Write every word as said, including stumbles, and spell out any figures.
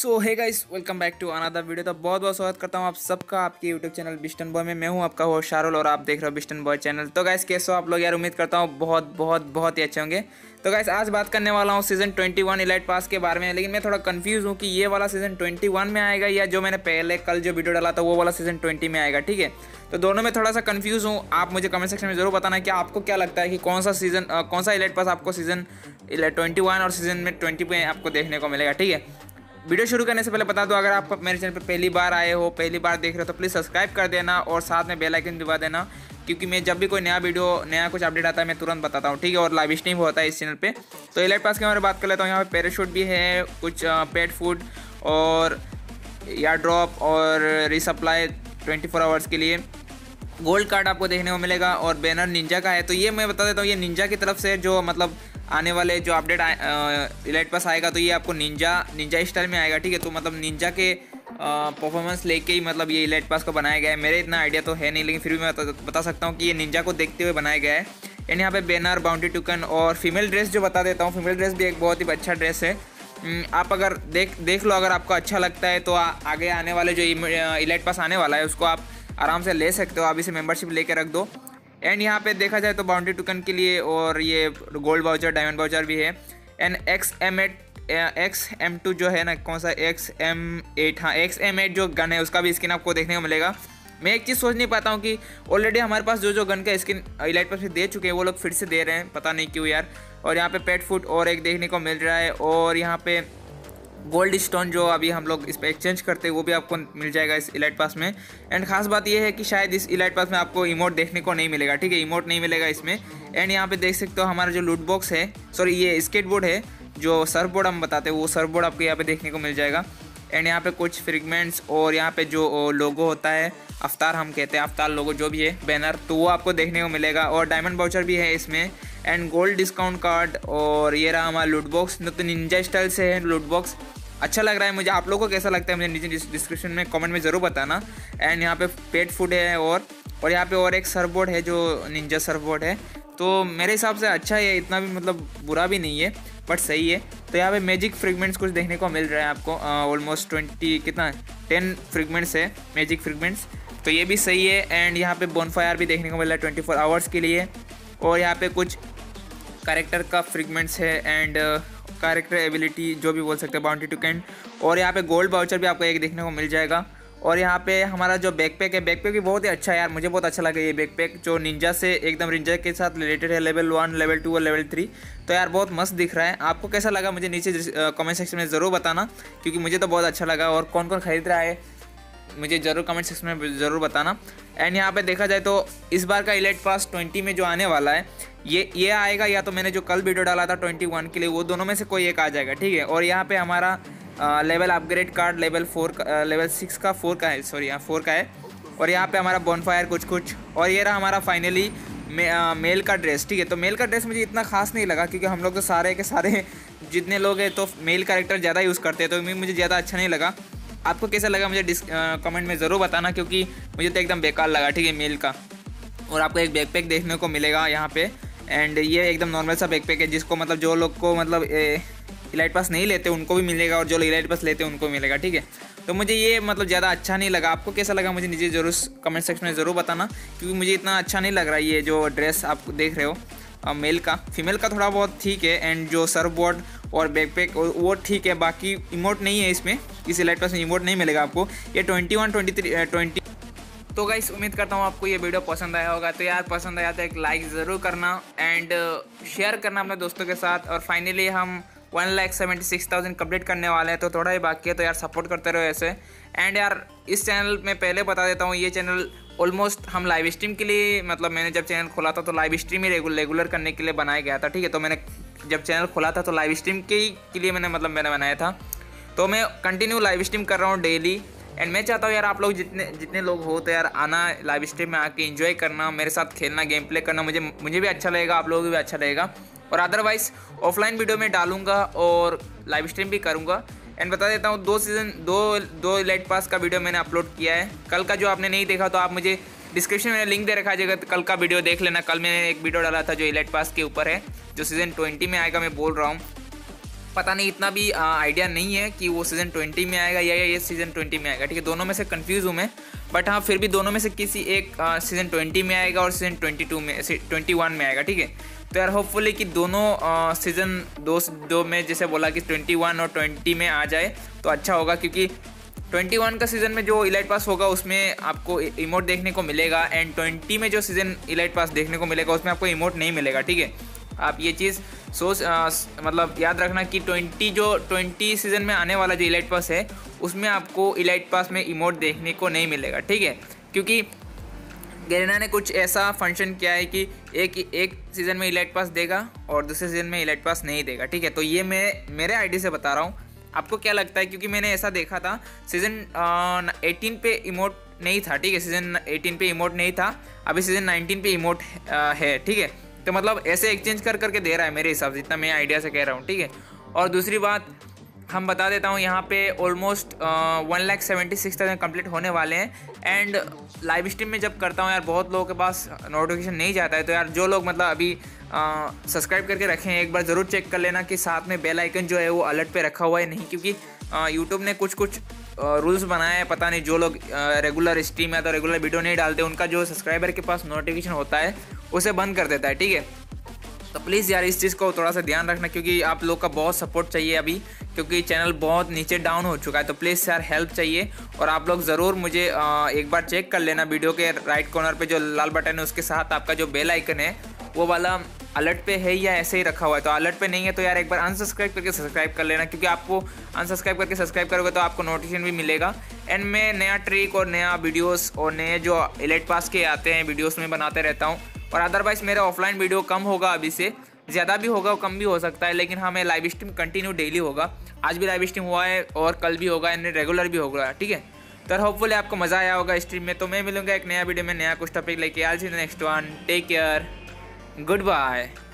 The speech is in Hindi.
So hey guys, welcome back to another video. तो बहुत बहुत स्वागत करता हूँ आप सबका आपके यूट्यूब चैनल बीस्टन बॉय में। मैं हूँ आपका होस्ट शाहरुल और आप देख रहे हो बीस्टन बॉय चैनल। तो गाइस कैसे हो आप लोग यार, उम्मीद करता हूँ बहुत बहुत बहुत ही अच्छे होंगे। तो गाइस आज बात करने वाला हूँ season twenty one elite pass के बारे में, लेकिन मैं थोड़ा कंफ्यूज हूँ कि ये वाला सीजन ट्वेंटी वन में आएगा या जो मैंने पहले कल जो वीडियो डाला था वो वाला सीजन ट्वेंटी में आएगा। ठीक है, तो दोनों में थोड़ा सा कंफ्यूज हूँ। आप मुझे कमेंट सेक्शन में जरूर बताना कि आपको क्या लगता है कि कौन सा सीजन कौन सा इलाइट पास आपको सीजन ट्वेंटी वन और सीजन में ट्वेंटी में आपको देखने को मिलेगा। ठीक है, वीडियो शुरू करने से पहले बता दो, अगर आप मेरे चैनल पर पहली बार आए हो, पहली बार देख रहे हो तो प्लीज़ सब्सक्राइब कर देना और साथ में बेल आइकन दबा देना, क्योंकि मैं जब भी कोई नया वीडियो नया कुछ अपडेट आता है मैं तुरंत बताता हूँ। ठीक है, और लाइव स्ट्रीम होता है इस चैनल पे। तो इलाइट पास के बारे में बात कर लेता हूँ। यहाँ पर पैराशूट भी है, कुछ पेट फूड और या ड्रॉप और रिसप्लाई ट्वेंटी फोर आवर्स के लिए गोल्ड कार्ड आपको देखने को मिलेगा और बैनर निंजा का है। तो ये मैं बता देता हूँ, ये निंजा की तरफ से जो मतलब आने वाले जो अपडेट इलाइट पास आएगा तो ये आपको निंजा निंजा स्टाइल में आएगा। ठीक है, तो मतलब निंजा के परफॉर्मेंस लेके ही मतलब ये इलाइट पास को बनाया गया है। मेरे इतना आइडिया तो है नहीं, लेकिन फिर भी मैं बता, बता सकता हूँ कि ये निंजा को देखते हुए बनाया गया है। यानी यहाँ पे बैनर, बाउंड्री टोकन और फीमेल ड्रेस जो बता देता हूँ, फीमेल ड्रेस भी एक बहुत ही अच्छा ड्रेस है। आप अगर देख देख लो, अगर आपको अच्छा लगता है तो आ, आगे आने वाले जो इलाइट पास आने वाला है उसको आप आराम से ले सकते हो। आप इसे मेम्बरशिप लेके रख दो। एंड यहाँ पे देखा जाए तो बाउंड्री टोकन के लिए और ये गोल्ड वाउचर, डायमंड वाउचर भी है। And X M eight X M two जो है ना, कौन सा एक्स एम एट हाँ एक्स एम एट जो गन है उसका भी स्किन आपको देखने को मिलेगा। मैं एक चीज़ सोच नहीं पाता हूँ कि ऑलरेडी हमारे पास जो जो गन का स्किन इलाइट पास दे चुके हैं वो लोग फिर से दे रहे हैं, पता नहीं क्यों यार। और यहाँ पे पेट फूड और एक देखने को मिल रहा है और यहाँ पे गोल्ड स्टोन जो अभी हम लोग इस पर एक्सचेंज करते हैं वो भी आपको मिल जाएगा इस इलाइट पास में। एंड खास बात ये है कि शायद इस इलाइट पास में आपको इमोट देखने को नहीं मिलेगा। ठीक है, इमोट नहीं मिलेगा इसमें। एंड यहाँ पे देख सकते हो हमारा जो लूट बॉक्स है, सॉरी ये स्केटबोर्ड है, जो सर्फ बोर्ड हम बताते हैं वो सर्फ बोर्ड आपको यहाँ पे देखने को मिल जाएगा। एंड यहाँ पे कुछ फ्रेगमेंट्स और यहाँ पे जो लोगो होता है, अफ्तार हम कहते हैं, अफ्तार लोगो जो भी है, बैनर, तो वो आपको देखने को मिलेगा। और डायमंड वाउचर भी है इसमें एंड गोल्ड डिस्काउंट कार्ड और ये रहा हमारा लूट बॉक्स। तो निंजा स्टाइल से है लूट बॉक्स, अच्छा लग रहा है मुझे। आप लोगों को कैसा लगता है मुझे नीचे डिस्क्रिप्शन में कमेंट में ज़रूर बताना। एंड यहाँ पे पेट फूड है और और यहाँ पे और एक सर्फ बोर्ड है जो निंजा सर्फ बोर्ड है। तो मेरे हिसाब से अच्छा है, इतना भी मतलब बुरा भी नहीं है, बट सही है। तो यहाँ पे मैजिक फ्रेगमेंट्स कुछ देखने को मिल रहा है आपको। ऑलमोस्ट ट्वेंटी कितना टेन फ्रेगमेंट्स है मैजिक फ्रेगमेंट्स, तो ये भी सही है। एंड यहाँ पे बोनफायर भी देखने को मिल रहा है ट्वेंटी फोर आवर्स के लिए। और यहाँ पे कुछ कैरेक्टर का फ्रेगमेंट्स है एंड कैरेक्टर एबिलिटी जो भी बोल सकते हैं, बाउंड्री टोकन और यहाँ पे गोल्ड वाउचर भी आपको एक देखने को मिल जाएगा। और यहाँ पे हमारा जो बैकपैक है, बैकपैक भी बहुत ही अच्छा है यार, मुझे बहुत अच्छा लगा ये बैकपैक जो निंजा से एकदम निंजा के साथ रिलेटेड है, लेवल वन, लेवल टू और लेवल थ्री। तो यार बहुत मस्त दिख रहा है। आपको कैसा लगा मुझे नीचे कमेंट सेक्शन में ज़रूर बताना, क्योंकि मुझे तो बहुत अच्छा लगा। और कौन कौन खरीद रहा है मुझे ज़रूर कमेंट सेक्शन में ज़रूर बताना। एंड यहाँ पे देखा जाए तो इस बार का इलाइट पास ट्वेंटी में जो आने वाला है ये ये आएगा, या तो मैंने जो कल वीडियो डाला था ट्वेंटी वन के लिए वो दोनों में से कोई एक आ जाएगा। ठीक है, और यहाँ पे हमारा आ, level upgrade card level four का, लेवल सिक्स का फोर का है सॉरी यहाँ फोर का है। और यहाँ पे हमारा बोनफायर कुछ कुछ और ये रहा हमारा फाइनली मे, आ, मेल का ड्रेस। ठीक है, तो मेल का ड्रेस मुझे इतना खास नहीं लगा, क्योंकि हम लोग तो सारे के सारे जितने लोग हैं तो मेल कैरेक्टर ज़्यादा यूज़ करते हैं, तो मुझे ज़्यादा अच्छा नहीं लगा। आपको कैसा लगा मुझे डिस्क कमेंट में ज़रूर बताना, क्योंकि मुझे तो एकदम बेकार लगा। ठीक है, मेल का। और आपको एक बैकपैक देखने को मिलेगा यहाँ पे एंड ये एकदम नॉर्मल सा बैकपैक है, जिसको मतलब जो लोग को मतलब इलाइट पास नहीं लेते उनको भी मिलेगा और जो लोग इलाइट पास लेते हैं उनको मिलेगा। ठीक है, तो मुझे ये मतलब ज़्यादा अच्छा नहीं लगा। आपको कैसा लगा मुझे नीचे जरूर कमेंट सेक्शन में ज़रूर बताना, क्योंकि मुझे इतना अच्छा नहीं लग रहा है ये जो ड्रेस आप देख रहे हो मेल का। फीमेल का थोड़ा बहुत ठीक है एंड जो सर्फ बोर्ड और बैकपैक वो ठीक है, बाकी इमोट नहीं है इसमें, इस इलाइट पास में इमोट नहीं मिलेगा आपको। ये twenty one twenty three twenty. तो गाइस उम्मीद करता हूँ आपको ये वीडियो पसंद आया होगा। तो यार पसंद आया तो एक लाइक ज़रूर करना एंड शेयर करना अपने दोस्तों के साथ। और फाइनली हम one lakh seventy six thousand complete करने वाले हैं, तो थोड़ा ही बाकी है, तो यार सपोर्ट करते रहो ऐसे। एंड यार इस चैनल में पहले बता देता हूँ, ये चैनल ऑलमोस्ट हम लाइव स्ट्रीम के लिए, मतलब मैंने जब चैनल खोला था तो लाइव स्ट्रीम ही रेगुलर करने के लिए बनाया गया था। ठीक है, तो मैंने जब चैनल खोला था तो लाइव स्ट्रीम के ही के लिए मैंने मतलब मैंने बनाया था, तो मैं कंटिन्यू लाइव स्ट्रीम कर रहा हूँ डेली। एंड मैं चाहता हूँ यार आप लोग जितने जितने लोग हो तो यार आना लाइव स्ट्रीम में, आके एंजॉय करना, मेरे साथ खेलना, गेम प्ले करना, मुझे मुझे भी अच्छा लगेगा, आप लोगों को भी अच्छा लगेगा। और अदरवाइज़ ऑफलाइन वीडियो में डालूंगा और लाइव स्ट्रीम भी करूँगा। एंड बता देता हूँ दो सीज़न दो दो इलाइट पास का वीडियो मैंने अपलोड किया है। कल का जो आपने नहीं देखा तो आप मुझे डिस्क्रिप्शन में लिंक दे रखा है, तो कल का वीडियो देख लेना। कल मैंने एक वीडियो डाला था जो इलाइट पास के ऊपर है, जो सीज़न ट्वेंटी में आएगा मैं बोल रहा हूँ। पता नहीं, इतना भी आइडिया नहीं है कि वो सीज़न ट्वेंटी में आएगा या ये सीज़न ट्वेंटी में आएगा। ठीक है, दोनों में से कंफ्यूज हूँ मैं, बट हाँ फिर भी दोनों में से किसी एक सीज़न ट्वेंटी में आएगा और सीज़न ट्वेंटी टू में ट्वेंटी वन में आएगा। ठीक है, तो यार होपफुली कि दोनों सीज़न दो दो में जैसे बोला कि ट्वेंटी वन और ट्वेंटी में आ जाए तो अच्छा होगा, क्योंकि ट्वेंटी वन का सीज़न में जो इलाइट पास होगा उसमें आपको इमोट देखने को मिलेगा, एंड ट्वेंटी में जो सीज़न इलाइट पास देखने को मिलेगा उसमें आपको इमोट नहीं मिलेगा। ठीक है, आप ये चीज़ सोच आ, मतलब याद रखना कि ट्वेंटी जो ट्वेंटी सीज़न में आने वाला जो इलाइट पास है उसमें आपको इलाइट पास में इमोट देखने को नहीं मिलेगा। ठीक है, क्योंकि गैरेना ने कुछ ऐसा फंक्शन किया है कि एक एक सीज़न में इलाइट पास देगा और दूसरे सीज़न में इलाइट पास नहीं देगा। ठीक है, तो ये मैं मेरे आईडी से बता रहा हूँ, आपको क्या लगता है? क्योंकि मैंने ऐसा देखा था सीज़न एटीन पे इमोट नहीं था। ठीक है, सीज़न एटीन पे इमोट नहीं था, अभी सीज़न नाइनटीन पे इमोट है। ठीक है, तो मतलब ऐसे एक्सचेंज कर करके दे रहा है मेरे हिसाब से, जितना मैं आइडिया से कह रहा हूँ। ठीक है, और दूसरी बात हम बता देता हूँ, यहाँ पे almost one lakh seventy six thousand complete होने वाले हैं। एंड लाइव स्ट्रीम में जब करता हूँ यार, बहुत लोगों के पास नोटिफिकेशन नहीं जाता है, तो यार जो लोग मतलब अभी सब्सक्राइब करके रखें एक बार ज़रूर चेक कर लेना कि साथ में बेल आइकन जो है वो अलर्ट पे रखा हुआ है नहीं, क्योंकि यूट्यूब ने कुछ कुछ रूल्स बनाए हैं। पता नहीं, जो लोग रेगुलर स्ट्रीम या तो रेगुलर वीडियो नहीं डालते उनका जो सब्सक्राइबर के पास नोटिफिकेशन होता है उसे बंद कर देता है। ठीक है, तो प्लीज़ यार इस चीज़ को थोड़ा सा ध्यान रखना, क्योंकि आप लोग का बहुत सपोर्ट चाहिए अभी, क्योंकि चैनल बहुत नीचे डाउन हो चुका है। तो प्लीज़ यार हेल्प चाहिए, और आप लोग ज़रूर मुझे एक बार चेक कर लेना, वीडियो के राइट कॉर्नर पे जो लाल बटन है उसके साथ आपका जो बेल आइकन है वो वाला अलर्ट पे है या ऐसे ही रखा हुआ है। तो अलर्ट पे नहीं है तो यार एक बार अनसब्सक्राइब करके सब्सक्राइब कर लेना, क्योंकि आपको अनसब्सक्राइब करके सब्सक्राइब करोगे तो आपको नोटिफिकेशन भी मिलेगा। एंड मैं नया ट्रिक और नया वीडियोस और नए जो इलाइट पास के आते हैं वीडियोस में बनाते रहता हूँ, और अदरवाइज़ मेरा ऑफलाइन वीडियो कम होगा, अभी से ज़्यादा भी होगा कम भी हो सकता है, लेकिन हाँ मैं लाइव स्ट्रीम कंटिन्यू डेली होगा। आज भी लाइव स्ट्रीम हुआ है और कल भी होगा, एंड रेगुलर भी होगा। ठीक है, तो होपफुली आपको मज़ा आया होगा स्ट्रीम में। तो मैं मिलूंगा एक नया वीडियो में नया कुछ टॉपिक लेके। आज in next one, take care, good bye.